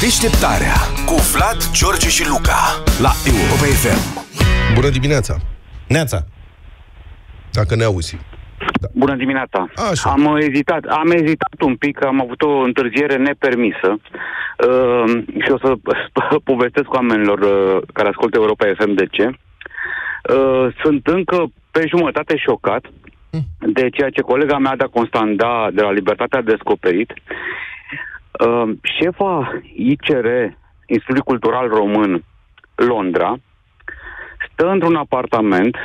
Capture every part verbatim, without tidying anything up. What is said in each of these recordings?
Deșteptarea cu Vlad, George și Luca la Europa F M. Bună dimineața. Neața. Dacă ne auzi. Da. Bună dimineața. Așa. Am ezitat, am ezitat un pic, am avut o întârziere nepermisă. Uh, și o să povestesc cu oamenilor uh, care ascultă Europa F M de ce. Uh, sunt încă pe jumătate șocat de ceea ce colega mea de Constanța de la Libertatea a descoperit. Uh, șefa I C R, Institutul Cultural Român, Londra, stă într-un apartament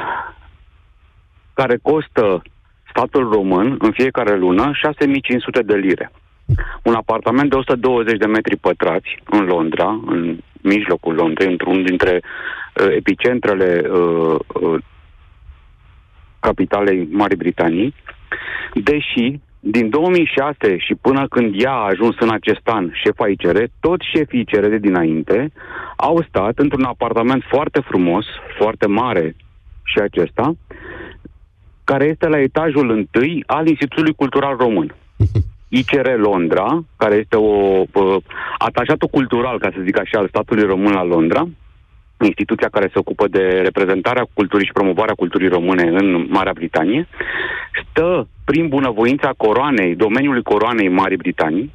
care costă statul român în fiecare lună șase mii cinci sute de lire. Un apartament de o sută douăzeci de metri pătrați în Londra, în mijlocul Londrei, într-un dintre uh, epicentrele uh, uh, capitalei Marii Britanii, deși din două mii șase și până când ea a ajuns în acest an șefa I C R, toți șefii I C R de dinainte au stat într-un apartament foarte frumos, foarte mare și acesta, care este la etajul întâi al Institutului Cultural Român. I C R Londra, care este o uh, atașatul cultural, ca să zic așa, al statului român la Londra, instituția care se ocupă de reprezentarea culturii și promovarea culturii române în Marea Britanie, stă prin bunăvoința coroanei, domeniului coroanei Marii Britanii,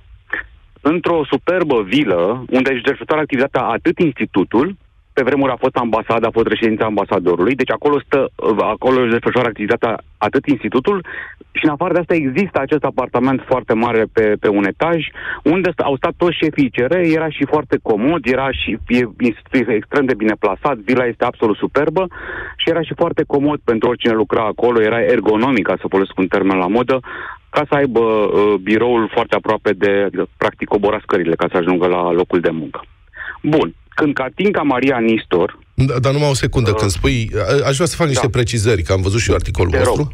într-o superbă vilă, unde își desfășoară activitatea atât institutul, pe vremuri a fost ambasada, a fost reședința ambasadorului, deci acolo stă, acolo își desfășoară activitatea atât institutul, și în afară de asta există acest apartament foarte mare pe, pe un etaj, unde au stat toți șefii I C R, era și foarte comod, era și e, e extrem de bine plasat, vila este absolut superbă și era și foarte comod pentru oricine lucra acolo, era ergonomic, ca să folosesc un termen la modă, ca să aibă uh, biroul foarte aproape de, practic, cobora scările ca să ajungă la locul de muncă. Bun. Când Catinca Maria Nistor... Da, dar numai o secundă, uh, când spui... Aș vrea să fac niște da. precizări, că am văzut și eu articolul vostru.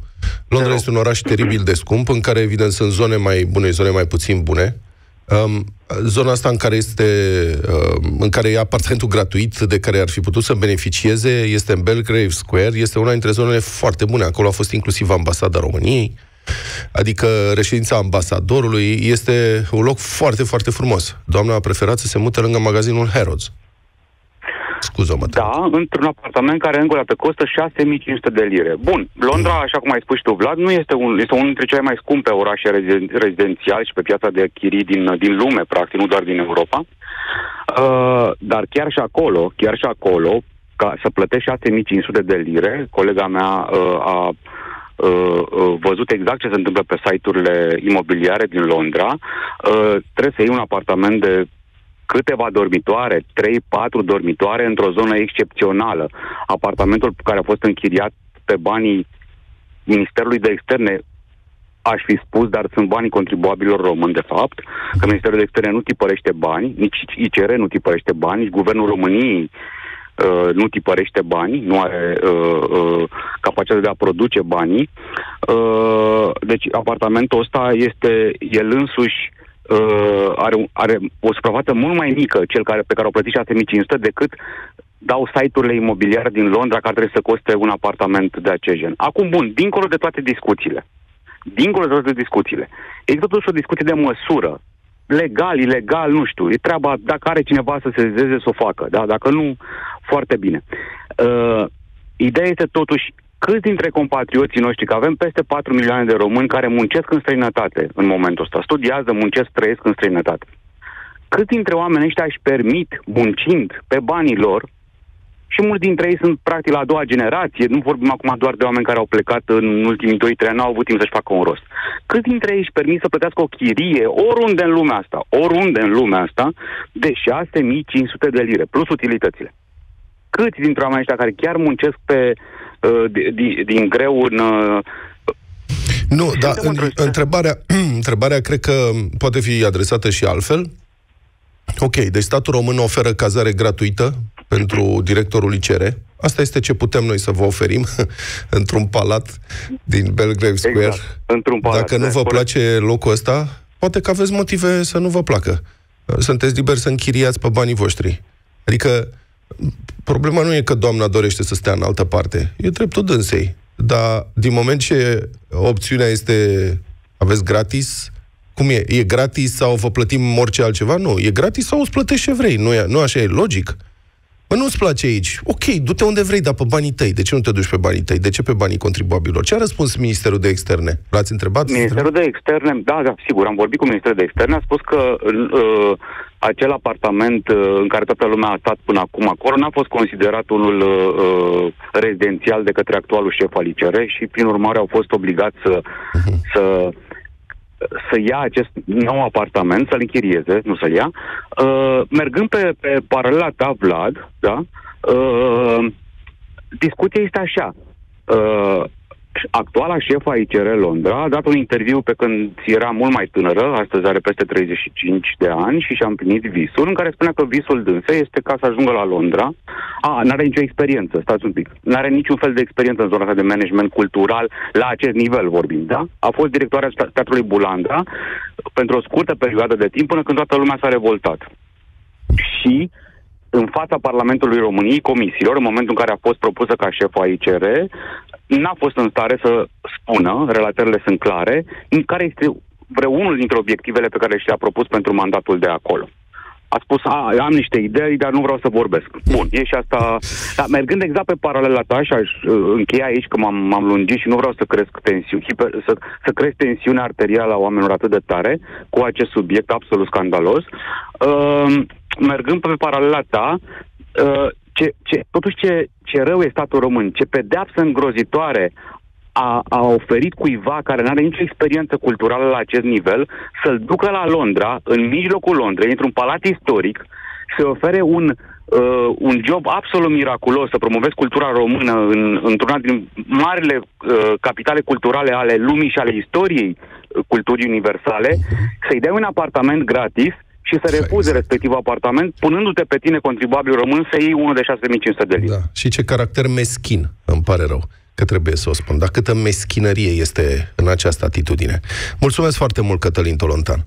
Londra este un oraș teribil de scump, în care, evident, sunt zone mai bune, zone mai puțin bune. Um, zona asta în care este... Um, în care e apartamentul gratuit, de care ar fi putut să beneficieze, este în Belgrave Square, este una dintre zonele foarte bune. Acolo a fost inclusiv ambasada României, adică reședința ambasadorului. Este un loc foarte, foarte frumos. Doamna a preferat să se mute lângă magazinul Harrods. Scuză-mă, da, într-un apartament care încă o dată costă șase mii cinci sute de lire. Bun, Londra, mm. așa cum ai spus tu, Vlad, nu este, un, este unul dintre cele mai scumpe orașe rezidențiali și pe piața de chirii din, din lume, practic, nu doar din Europa. Uh, dar chiar și acolo, chiar și acolo, ca să plătești șase mii cinci sute de lire, colega mea uh, a Uh, uh, văzut exact ce se întâmplă pe site-urile imobiliare din Londra, uh, trebuie să iei un apartament de câteva dormitoare, trei patru dormitoare, într-o zonă excepțională. Apartamentul care a fost închiriat pe banii Ministerului de Externe, aș fi spus, dar sunt banii contribuabililor români, de fapt, că Ministerul de Externe nu tipărește bani, nici I C R nu tipărește bani, nici Guvernul României Uh, nu tipărește bani, nu are uh, uh, capacitatea de a produce banii. Uh, deci apartamentul ăsta este el însuși uh, are, are o suprafață mult mai mică, cel care, pe care o plătiți șase mii cinci sute, decât dau site-urile imobiliare din Londra, care trebuie să coste un apartament de acest gen. Acum, bun, dincolo de toate discuțiile, dincolo de toate discuțiile, există totuși o discuție de măsură. Legal, ilegal, nu știu. E treaba, dacă are cineva să se zeze, să o facă. Da? Dacă nu, foarte bine. Uh, ideea este totuși câți dintre compatrioții noștri, că avem peste patru milioane de români care muncesc în străinătate în momentul ăsta, studiază, muncesc, trăiesc în străinătate. Câți dintre oamenii ăștia își permit, muncind pe banii lor, și mulți dintre ei sunt practic la a doua generație, nu vorbim acum doar de oameni care au plecat în ultimii doi trei ani, n-au avut timp să-și facă un rost. Cât dintre ei își permit să plătească o chirie, oriunde în lumea asta, oriunde în lumea asta, de șase mii cinci sute de lire, plus utilitățile? Câți dintre oamenii ăștia care chiar muncesc pe, uh, din, din greu în... Uh, nu, dar întrebarea, întrebarea cred că poate fi adresată și altfel. Ok, deci statul român oferă cazare gratuită pentru directorul I C R. Asta este ce putem noi să vă oferim într-un palat din Belgrave Square. Exact. Într-un palat. Dacă nu vă place locul ăsta, poate că aveți motive să nu vă placă. Sunteți liberi să închiriați pe banii voștri. Adică problema nu e că doamna dorește să stea în altă parte. E dreptul dânsei. Dar din moment ce opțiunea este aveți gratis, Cum e? E gratis sau vă plătim orice altceva? Nu, e gratis sau îți plătești ce vrei. Nu, e, nu așa e, logic. Bă, nu-ți place aici. Ok, du-te unde vrei, dar pe banii tăi. De ce nu te duci pe banii tăi? De ce pe banii contribuabililor? Ce a răspuns Ministerul de Externe? L-ați întrebat? Ministerul de Externe, da, da, sigur, am vorbit cu Ministerul de Externe, a spus că uh, acel apartament uh, în care toată lumea a stat până acum acolo n-a fost considerat unul uh, rezidențial de către actualul șef al I C R și, prin urmare, au fost obligați să... Uh-huh. să să ia acest nou apartament, să-l închirieze, nu să-l ia. Uh, mergând pe, pe paralela ta, Vlad, da? uh, discuția este așa. Uh, actuala șefă a I C R Londra a dat un interviu pe când era mult mai tânără, astăzi are peste treizeci și cinci de ani și și-a împlinit visul, în care spunea că visul dânsei este ca să ajungă la Londra. A, n-are nicio experiență, stați un pic, n-are niciun fel de experiență în zona asta de management cultural, la acest nivel vorbim, da? A fost directoarea teatrului Bulandra pentru o scurtă perioadă de timp, până când toată lumea s-a revoltat. Și în fața Parlamentului României, comisiilor, în momentul în care a fost propusă ca șefă a I C R, n-a fost în stare să spună, relatările sunt clare, în care este vreunul dintre obiectivele pe care și le-a propus pentru mandatul de acolo. A spus, a, am niște idei, dar nu vreau să vorbesc. Bun, e și asta... Dar mergând exact pe paralela ta și aș încheia aici, că m-am, m-am lungit și nu vreau să cresc tensiune, hiper, să, să cresc tensiunea arterială a oamenilor atât de tare cu acest subiect absolut scandalos. Uh, mergând pe paralela ta... Uh, Ce, ce, totuși ce, ce rău e statul român, ce pedeapsă îngrozitoare a, a oferit cuiva care nu are nicio experiență culturală la acest nivel, să-l ducă la Londra, în mijlocul Londrei, într-un palat istoric, să ofere un, uh, un job absolut miraculos, să promovezi cultura română în, într-una din marile uh, capitale culturale ale lumii și ale istoriei uh, culturii universale, să-i dai un apartament gratis și să refuze respectiv apartament, punându-te pe tine, contribuabil român, să iei unul de șase mii cinci sute de lei. Da. Și ce caracter meschin, îmi pare rău că trebuie să o spun, dar câtă meschinărie este în această atitudine. Mulțumesc foarte mult, Cătălin Tolontan.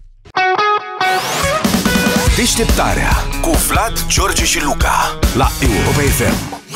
Deșteptarea cu Vlad, George și Luca la Europa F M.